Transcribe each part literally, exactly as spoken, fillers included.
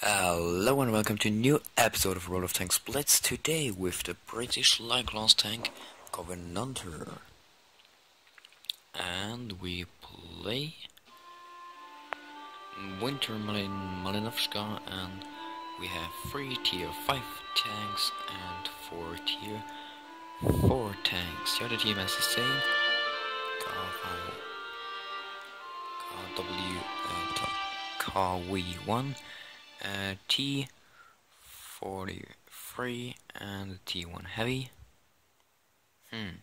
Hello and welcome to a new episode of World of Tanks Blitz, today with the British light-class tank Covenanter. And we play Winter Malin Malinovska, and we have three tier five tanks and four tier four tanks. The other team has the same K W one, Uh, T forty-three and T one heavy. Hmm,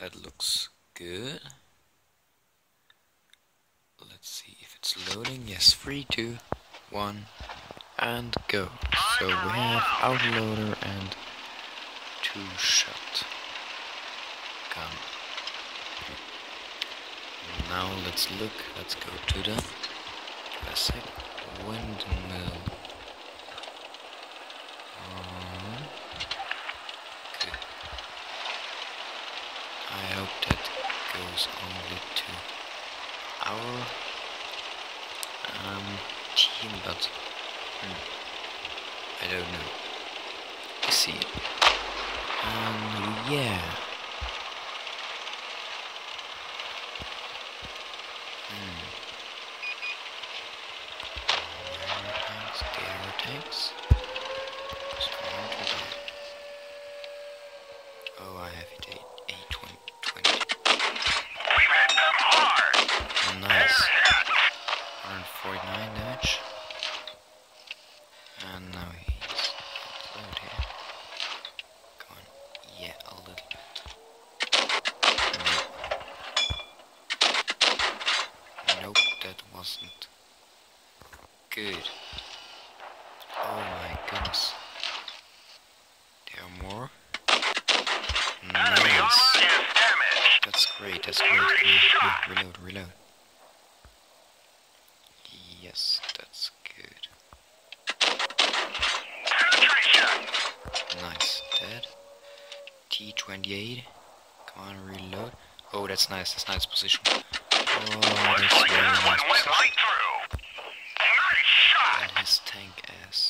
that looks good. Let's see if it's loading. Yes, three, two, one, and go. So we have outloader and two shot gun. Now let's look. Let's go to the classic windmill. Um, okay. I hope that goes only to our um, team, but hmm, I don't know. Let's see. Um, yeah. Oh, I have it. A twenty. We ran them hard. Nice. one forty-nine damage. And now he's loaded here. Come on. Yeah, a little bit. Nope. Nope, that wasn't good. Oh my goodness. There are more. Nice. That's great, that's great. Reload, reload, reload. Yes, that's good. Nice, dead. T twenty-eight. Come on, reload. Oh, that's nice, that's nice position. Oh, that's very nice position. And his tank ass.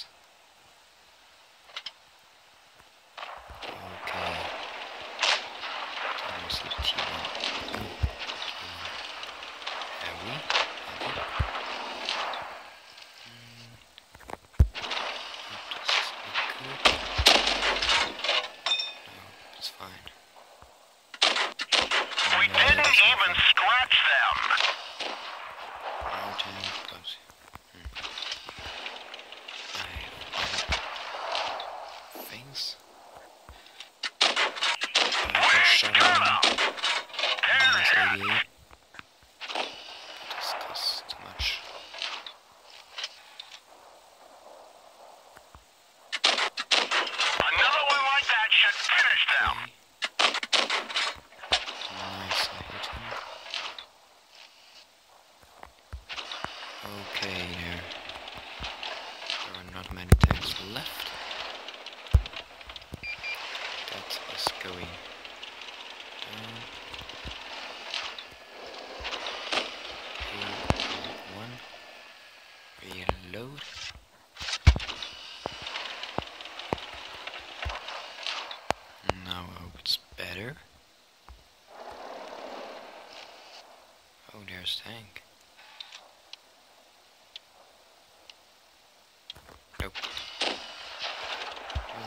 Okay, there, there are not many tanks left. That is going down. K W one. Reload. Now I hope it's better. Oh, there's tank. Nope. Oh.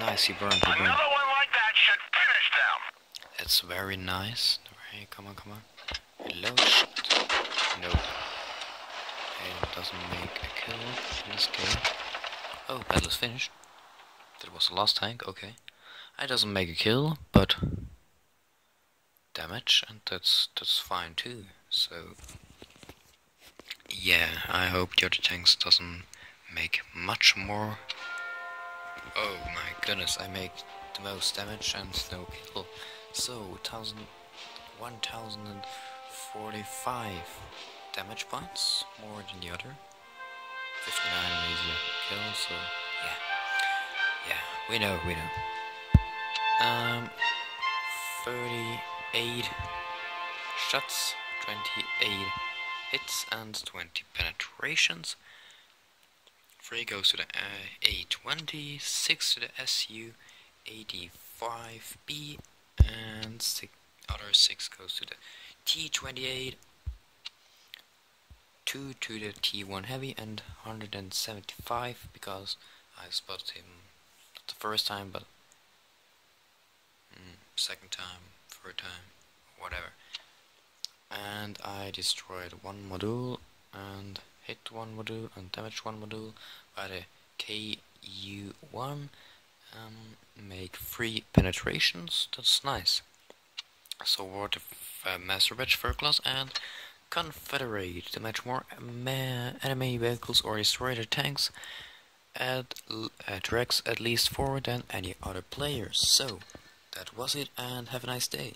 Nice, he burned, he burned. Another one like that should finish them. That's very nice. Right, come on, come on. Reload. Nope. It doesn't make a kill in this game. Oh, battle is finished. That was the last tank, okay. It doesn't make a kill, but damage, and that's that's fine too. So yeah, I hope the other tanks doesn't make much more. Oh my goodness, I make the most damage and no kill. So one thousand forty-five damage points more than the other. fifty-nine easier kill. So yeah, yeah, we know, we know. Um, thirty-eight shots, twenty-eight hits and twenty penetrations. three goes to the A twenty, six to the S U eighty-five B, and six, other six goes to the T twenty-eight, two to the T one heavy, and one hundred seventy-five because I spotted him not the first time, but mm, second time, third time, whatever. And I destroyed one module and hit one module and damage one module by the K W one. Um, make three penetrations. That's nice. So we're the uh, master batch for class and confederate to match more enemy vehicles or destroy their tanks at uh, tracks at least four than any other player. So that was it, and have a nice day.